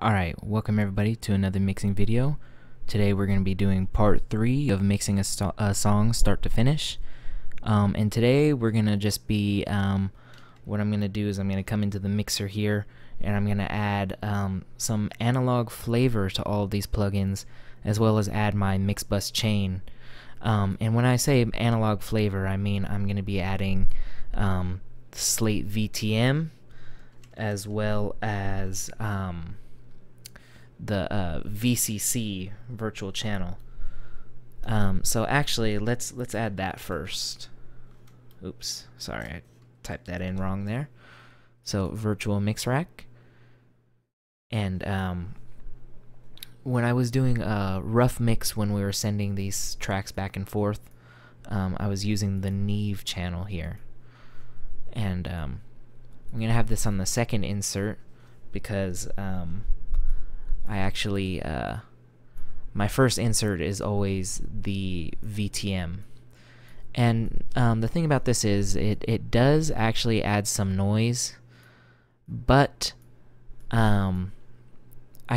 Alright, welcome everybody to another mixing video. Today we're going to be doing part 3 of mixing a song start to finish. And today we're going to just be, what I'm going to do is I'm going to come into the mixer here and I'm going to add some analog flavor to all of these plugins, as well as add my mix bus chain. And when I say analog flavor, I mean I'm going to be adding Slate VTM, as well as the VCC virtual channel. So actually let's add that first. Oops, sorry, I typed that in wrong there. So virtual mix rack. And when I was doing a rough mix, when we were sending these tracks back and forth, I was using the Neve channel here. And I'm gonna have this on the second insert because I actually, my first insert is always the VTM. And the thing about this is it does actually add some noise, but I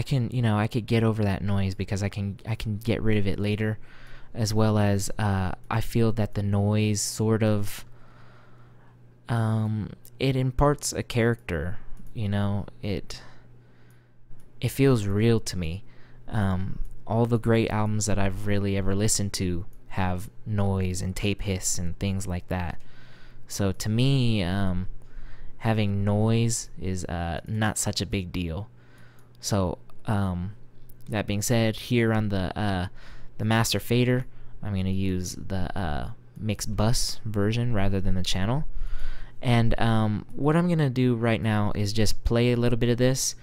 can, I could get over that noise because I can get rid of it later, as well as I feel that the noise sort of, it imparts a character, It feels real to me. All the great albums that I've really ever listened to have noise and tape hiss and things like that. So to me, having noise is not such a big deal. So that being said, here on the master fader, I'm gonna use the mix bus version rather than the channel. And what I'm gonna do right now is just play a little bit of this.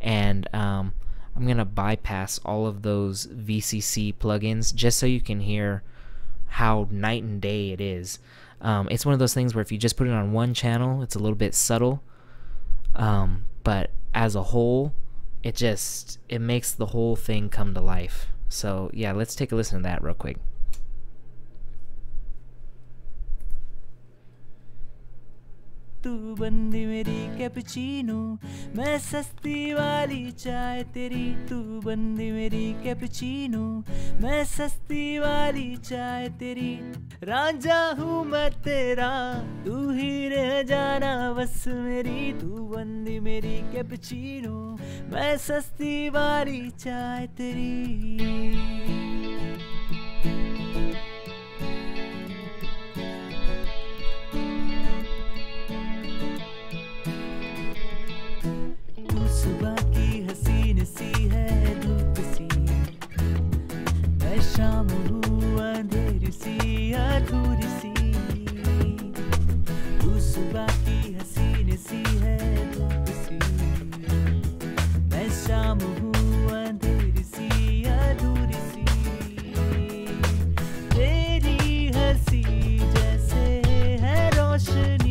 And I'm gonna bypass all of those VCC plugins just so you can hear how night and day it is. It's one of those things where if you just put it on one channel, it's a little bit subtle, but as a whole, it makes the whole thing come to life. So yeah, let's take a listen to that real quick. तू बंदी मेरी cappuccino मैं सस्ती वाली चाय तेरी तू बंदी मेरी कैपुचिनो मैं सस्ती वाली चाय तेरी राजा हूँ मैं तेरा तू ही रह जाना बस मेरी तू बंदी मेरी कैपुचिनो मैं सस्ती वाली चाय तेरी शाम हूँ अंधेरी सी अधूरी सी तू सुबह की हसीन सी है धूप सी मैं शाम हूँ अंधेरी सी अधूरी सी तेरी हंसी जैसे है रोशनी .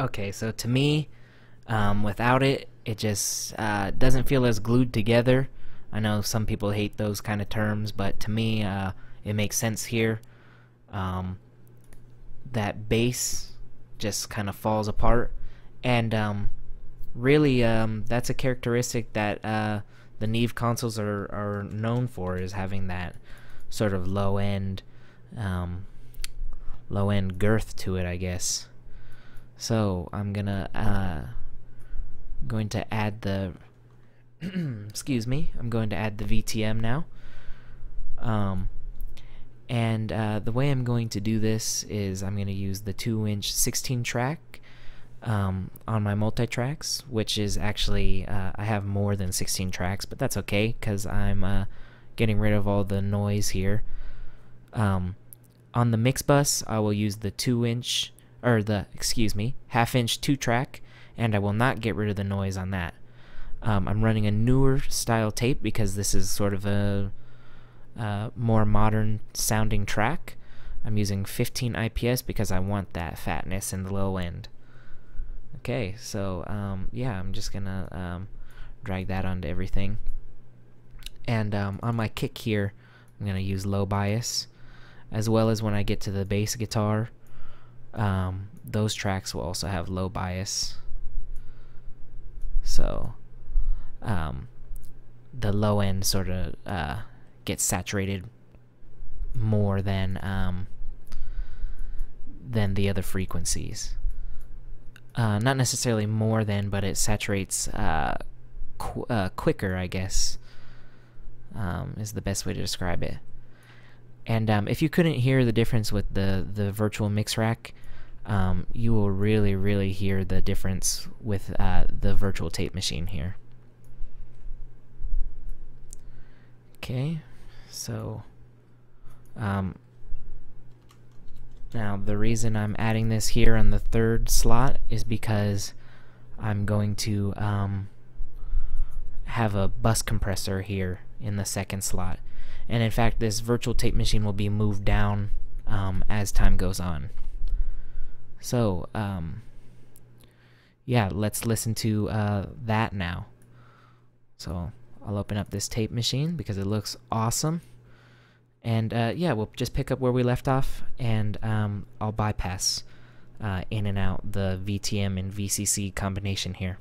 Okay, so to me, without it, it just doesn't feel as glued together. I know some people hate those kind of terms, but to me, it makes sense here. That bass just kind of falls apart, and really, that's a characteristic that the Neve consoles are known for, is having that sort of low end girth to it, I guess. So I'm going to add the excuse me, I'm going to add the VTM now. And the way I'm going to do this is I'm going to use the 2-inch 16 track on my multi-tracks, which is actually I have more than 16 tracks, but that's okay because I'm getting rid of all the noise here. On the mix bus, I will use the 2-inch, or the, excuse me, 1/2-inch 2-track, and I will not get rid of the noise on that. I'm running a newer style tape because this is sort of a more modern sounding track. I'm using 15 IPS because I want that fatness in the low end. Okay, so yeah, I'm just gonna drag that onto everything. And on my kick here, I'm gonna use low bias, as well as when I get to the bass guitar. Those tracks will also have low bias. So the low end sort of gets saturated more than the other frequencies. Not necessarily more than, but it saturates quicker, I guess, is the best way to describe it. And if you couldn't hear the difference with the virtual mix rack, you will really, really hear the difference with the virtual tape machine here. Okay, so now the reason I'm adding this here on the third slot is because I'm going to have a bus compressor here in the second slot. And in fact, this virtual tape machine will be moved down as time goes on. So, yeah, let's listen to that now. So I'll open up this tape machine because it looks awesome. And yeah, we'll just pick up where we left off, and I'll bypass in and out the VTM and VCC combination here.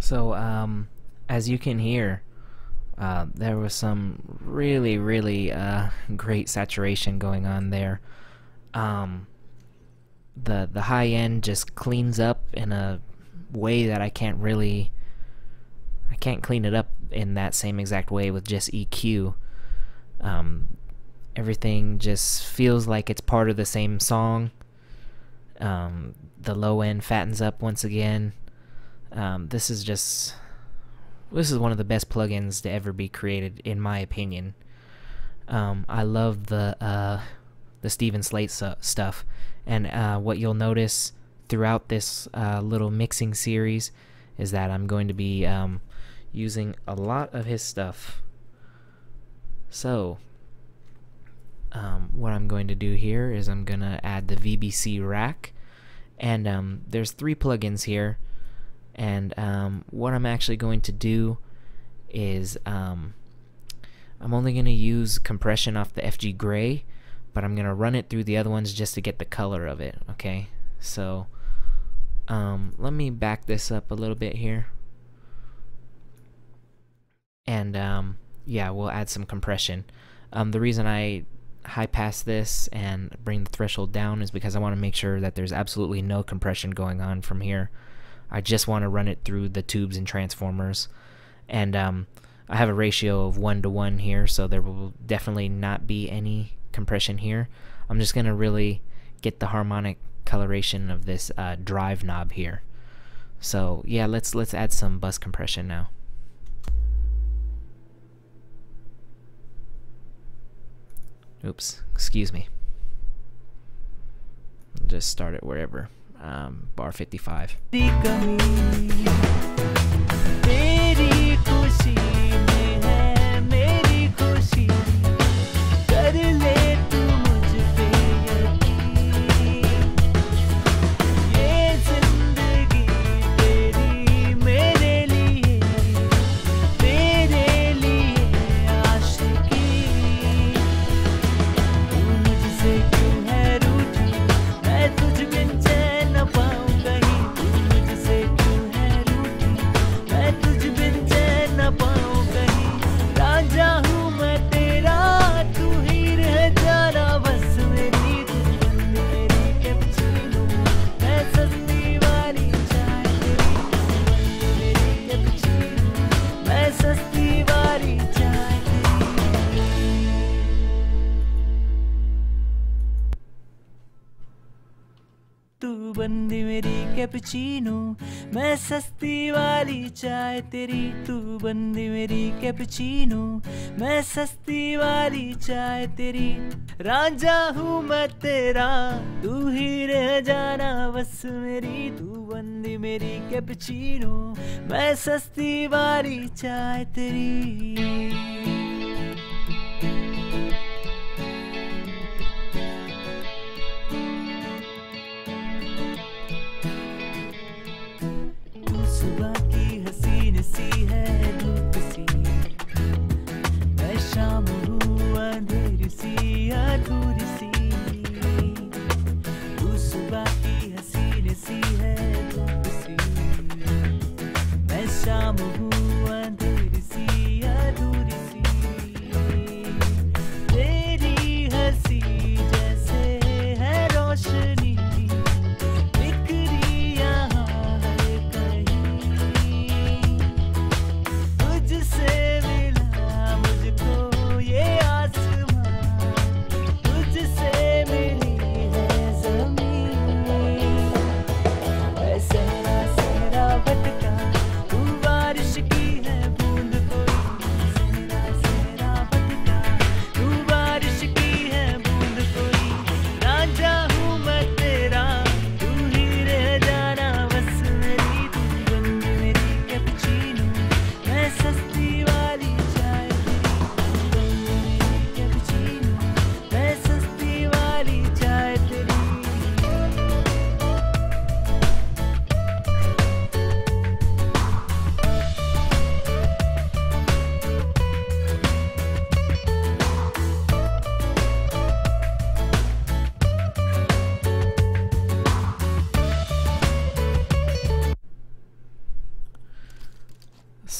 So, as you can hear, there was some really, really great saturation going on there. The high end just cleans up in a way that I can't clean it up in that same exact way with just EQ. Everything just feels like it's part of the same song. The low end fattens up once again. This is one of the best plugins to ever be created, in my opinion. I love the Stephen Slate stuff, and what you'll notice throughout this little mixing series is that I'm going to be using a lot of his stuff. So what I'm going to do here is I'm gonna add the VBC rack, and there's 3 plugins here. And what I'm actually going to do is I'm only going to use compression off the FG gray, but I'm going to run it through the other ones just to get the color of it. Okay, so let me back this up a little bit here. And yeah, we'll add some compression. The reason I high pass this and bring the threshold down is because I want to make sure that there's absolutely no compression going on from here. I just want to run it through the tubes and transformers, and I have a ratio of 1 to 1 here, so there will definitely not be any compression here. I'm just gonna really get the harmonic coloration of this drive knob here. So yeah, let's add some bus compression now. Oops, excuse me. I'll just start it wherever. Bar 55. मैं सस्ती वाली चाय तेरी तू बंदी मेरी cappuccino मैं सस्ती वाली चाय तेरी राजा हूँ मैं तेरा तू ही रह जाना बस मेरी तू बंदी मेरी कैपुचिनो मैं सस्ती वाली चाय तेरी.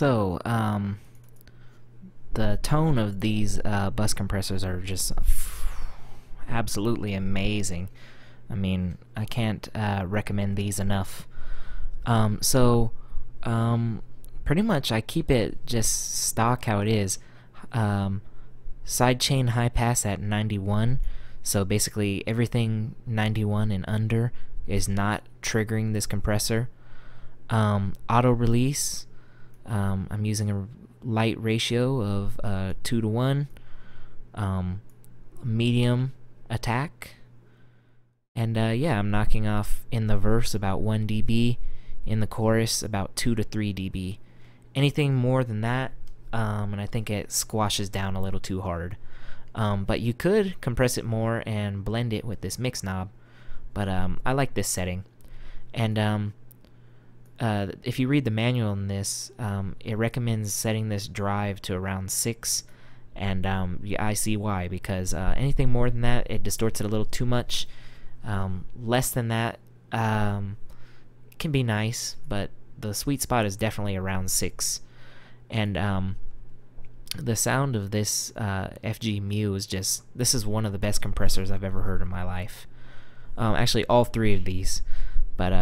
So, the tone of these bus compressors are just absolutely amazing. I mean, I can't recommend these enough. Pretty much I keep it just stock how it is. Sidechain high pass at 91, so basically everything 91 and under is not triggering this compressor. Auto release. I'm using a light ratio of 2 to 1, medium attack, and yeah, I'm knocking off in the verse about 1 dB, in the chorus about 2 to 3 dB. Anything more than that, and I think it squashes down a little too hard. But you could compress it more and blend it with this mix knob, but I like this setting. And if you read the manual on this, it recommends setting this drive to around 6, and I see why, because anything more than that, it distorts it a little too much. Less than that can be nice, but the sweet spot is definitely around 6. And the sound of this FG-MU is just, this is one of the best compressors I've ever heard in my life. Actually, all three of these, but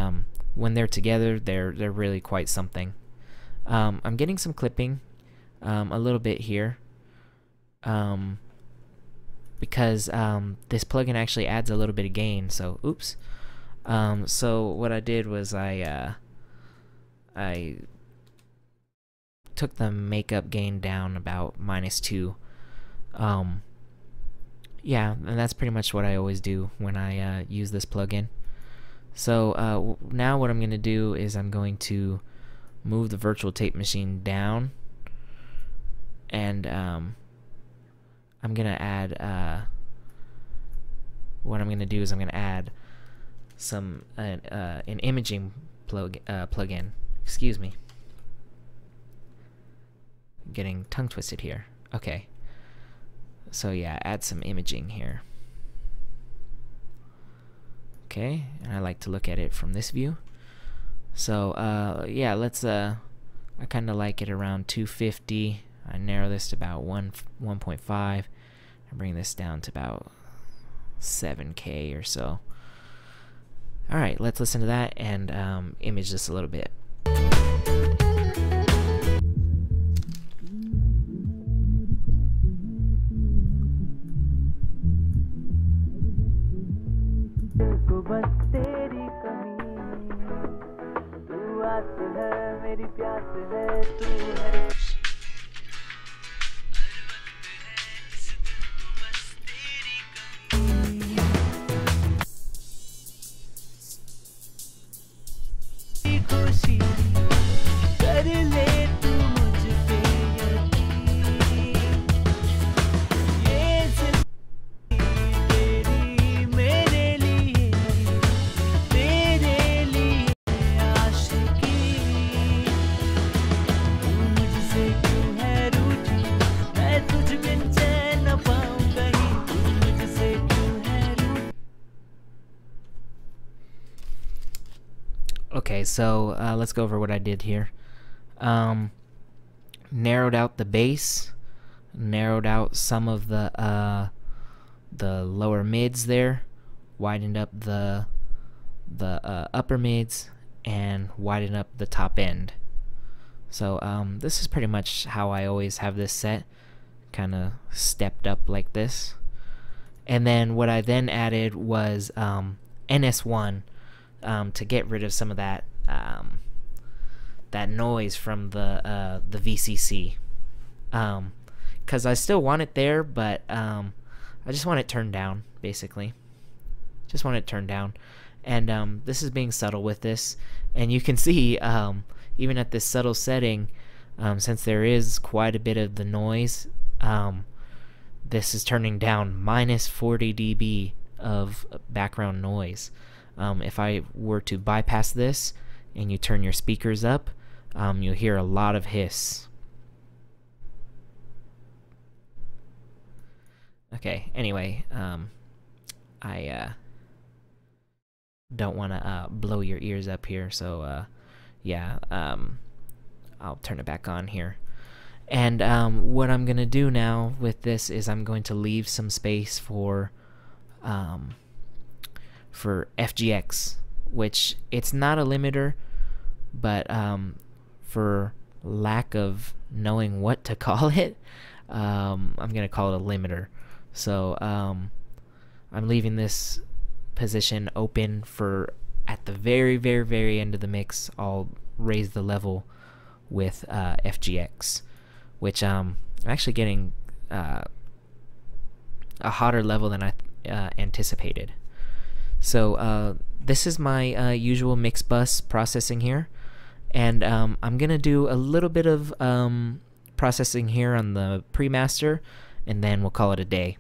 when they're together, they're really quite something. I'm getting some clipping, a little bit here, because this plugin actually adds a little bit of gain. So, oops. So what I did was I took the makeup gain down about -2. Yeah, and that's pretty much what I always do when I use this plugin. So now what I'm going to do is I'm going to move the virtual tape machine down, and I'm going to add, what I'm going to do is I'm going to add some an imaging plugin. Excuse me. I'm getting tongue twisted here. Okay. So yeah, add some imaging here. Okay, and I like to look at it from this view. So yeah, let's I kind of like it around 250. I narrow this to about 1.5. I bring this down to about 7K or so. All right, let's listen to that and image this a little bit. Okay, so let's go over what I did here. Narrowed out the bass, narrowed out some of the lower mids there, widened up the upper mids, and widened up the top end. So this is pretty much how I always have this set, kind of stepped up like this. And then what I then added was NS1. To get rid of some of that that noise from the VCC, because I still want it there, but I just want it turned down, basically. Just want it turned down, and this is being subtle with this, and you can see even at this subtle setting, since there is quite a bit of the noise, this is turning down -40 dB of background noise. If I were to bypass this and you turn your speakers up, you'll hear a lot of hiss. Okay, anyway, I don't want to blow your ears up here, so yeah, I'll turn it back on here. And what I'm going to do now with this is I'm going to leave some space for FGX, which it's not a limiter, but for lack of knowing what to call it, I'm gonna call it a limiter. So I'm leaving this position open for at the very, very, very end of the mix. I'll raise the level with FGX, which I'm actually getting a hotter level than I anticipated. So this is my usual mix bus processing here, and I'm gonna do a little bit of processing here on the pre-master, and then we'll call it a day.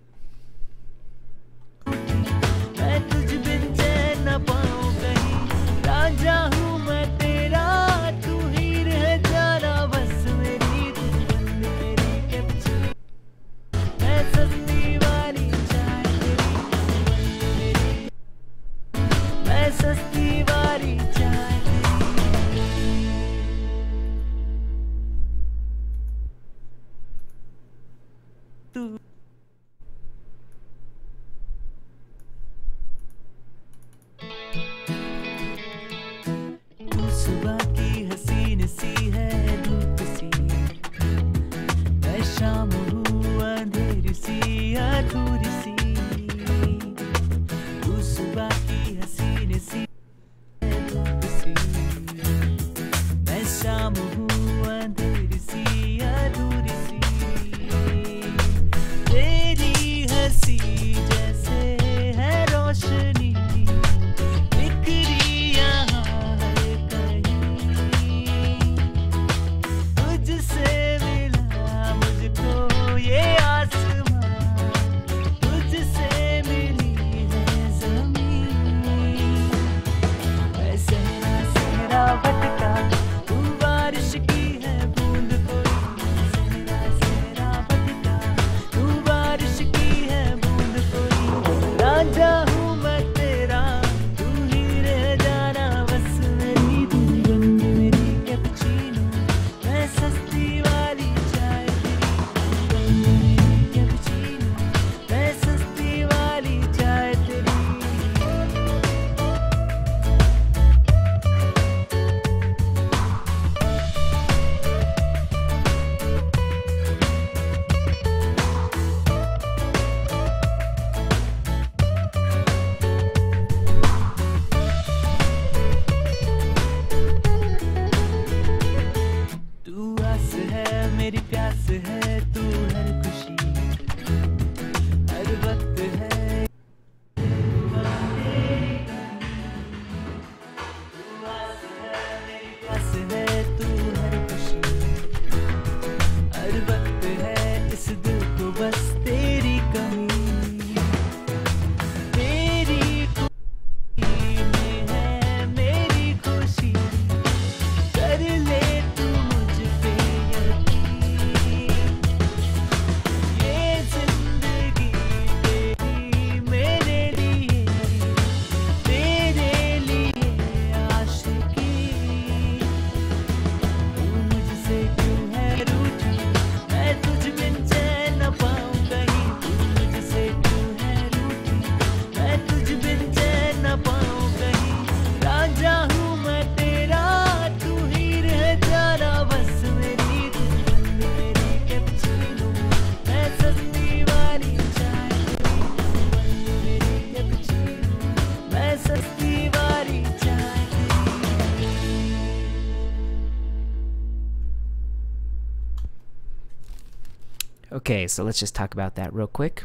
Okay, so let's just talk about that real quick.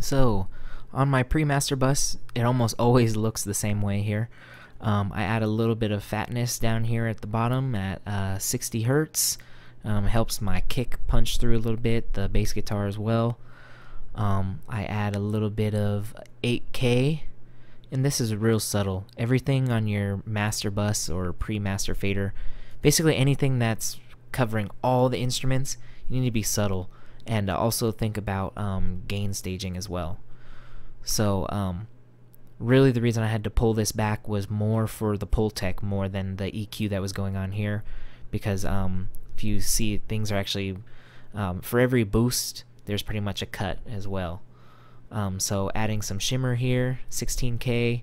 So on my pre-master bus, it almost always looks the same way here. I add a little bit of fatness down here at the bottom at 60 Hertz. Helps my kick punch through a little bit, the bass guitar as well. I add a little bit of 8K, and this is real subtle. Everything on your master bus or pre-master fader, basically anything that's covering all the instruments, you need to be subtle, and also think about gain staging as well. So really the reason I had to pull this back was more for the Pultec more than the EQ that was going on here, because if you see, things are actually for every boost there's pretty much a cut as well. So adding some shimmer here, 16K,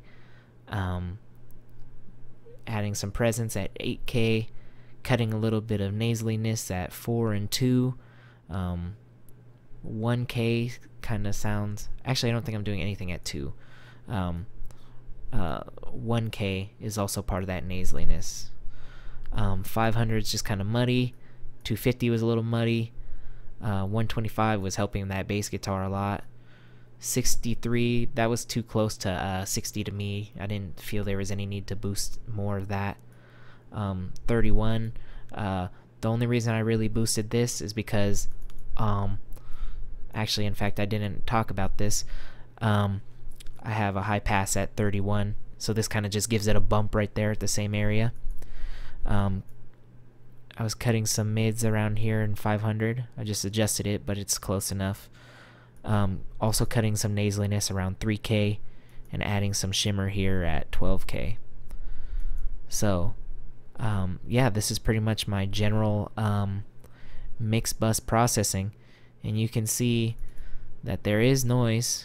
adding some presence at 8K, cutting a little bit of nasaliness at 4 and 2, 1K kind of sounds. Actually, I don't think I'm doing anything at 2. 1K is also part of that nasaliness. 500 is just kind of muddy. 250 was a little muddy. 125 was helping that bass guitar a lot. 63, that was too close to 60 to me. I didn't feel there was any need to boost more of that. 31, the only reason I really boosted this is because actually, in fact, I didn't talk about this. I have a high pass at 31, so this kind of just gives it a bump right there at the same area. I was cutting some mids around here in 500. I just adjusted it, but it's close enough. Also cutting some nasaliness around 3K and adding some shimmer here at 12K. So yeah, this is pretty much my general mix bus processing, and you can see that there is noise,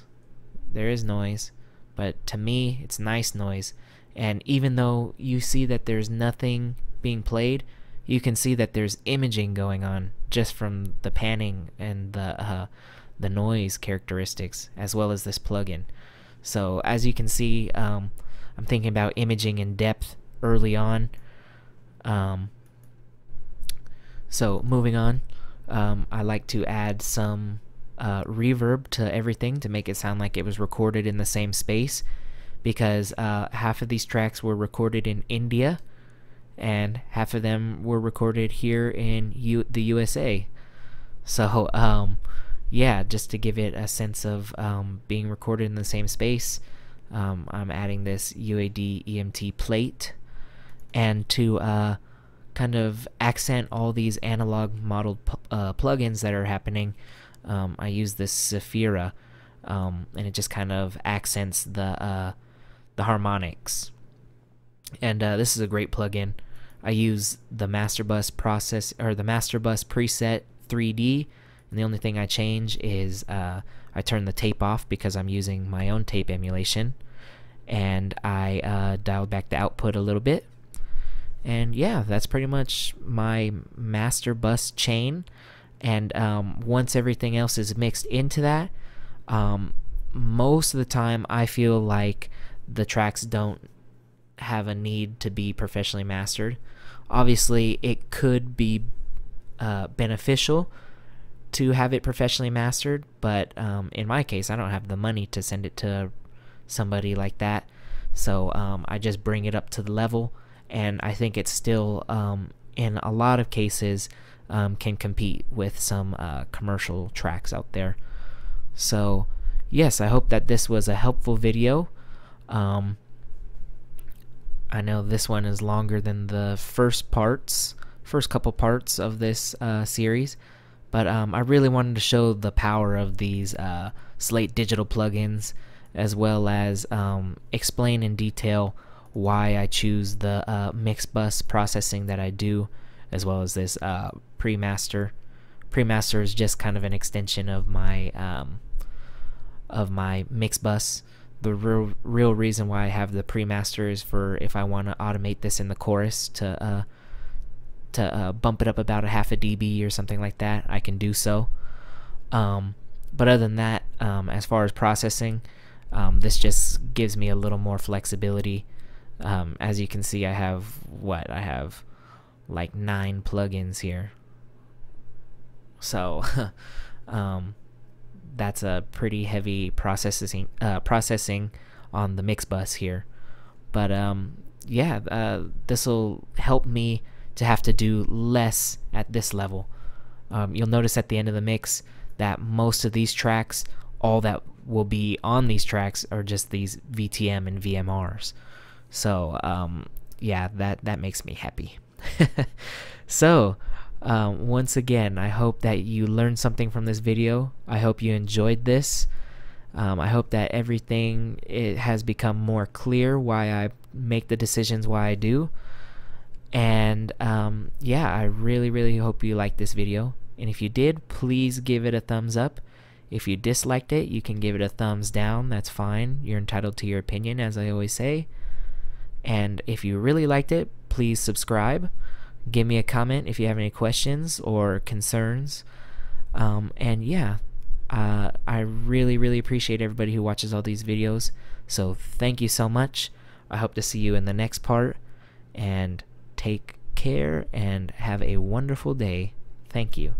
but to me it's nice noise. And even though you see that there's nothing being played, you can see that there's imaging going on just from the panning and the noise characteristics, as well as this plugin. So as you can see, I'm thinking about imaging in depth early on. So moving on, I like to add some reverb to everything to make it sound like it was recorded in the same space, because half of these tracks were recorded in India and half of them were recorded here in the USA. So yeah, just to give it a sense of being recorded in the same space, I'm adding this UAD EMT plate, and to kind of accent all these analog modeled plugins that are happening, I use this Sephira, and it just kind of accents the harmonics. And this is a great plugin. I use the master bus process, or the master bus preset 3D, and the only thing I change is I turn the tape off because I'm using my own tape emulation, and I dialed back the output a little bit. And yeah, that's pretty much my master bus chain. And once everything else is mixed into that, most of the time I feel like the tracks don't have a need to be professionally mastered. Obviously, it could be beneficial to have it professionally mastered, but in my case, I don't have the money to send it to somebody like that. So I just bring it up to the level. And I think it's still, in a lot of cases, can compete with some commercial tracks out there. So yes, I hope that this was a helpful video. I know this one is longer than the first couple parts of this series, but I really wanted to show the power of these Slate Digital plugins, as well as explain in detail why I choose the mix bus processing that I do, as well as this pre-master. Pre-master is just kind of an extension of my mix bus. The real reason why I have the pre-master is for if I want to automate this in the chorus to bump it up about a half a dB or something like that, I can do so. But other than that, as far as processing, this just gives me a little more flexibility. As you can see, I have like 9 plugins here. So That's a pretty heavy processing on the mix bus here. But yeah, this will help me to have to do less at this level. You'll notice at the end of the mix that most of these tracks, all that will be on these tracks are just these VTM and VMRs. So yeah, that makes me happy. So once again, I hope that you learned something from this video. I hope you enjoyed this. I hope that everything has become more clear why I make the decisions why I do. And yeah, I really hope you liked this video. And if you did, please give it a thumbs up. If you disliked it, you can give it a thumbs down. That's fine. You're entitled to your opinion, as I always say. And if you really liked it, please subscribe. Give me a comment if you have any questions or concerns. And yeah, I really appreciate everybody who watches all these videos. So thank you so much. I hope to see you in the next part. And take care and have a wonderful day. Thank you.